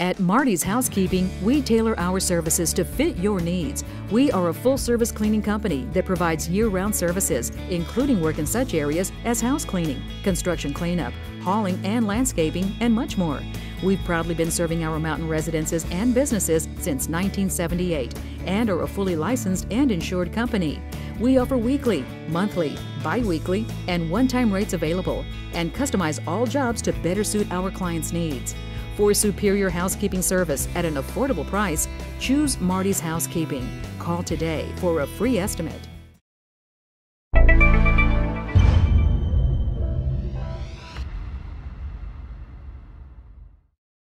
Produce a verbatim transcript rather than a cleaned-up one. At Marty's Housekeeping, we tailor our services to fit your needs. We are a full-service cleaning company that provides year-round services, including work in such areas as house cleaning, construction cleanup, hauling and landscaping, and much more. We've proudly been serving our mountain residences and businesses since nineteen seventy-eight and are a fully licensed and insured company. We offer weekly, monthly, bi-weekly, and one-time rates available, and customize all jobs to better suit our clients' needs. For superior housekeeping service at an affordable price, choose Marty's Housekeeping. Call today for a free estimate.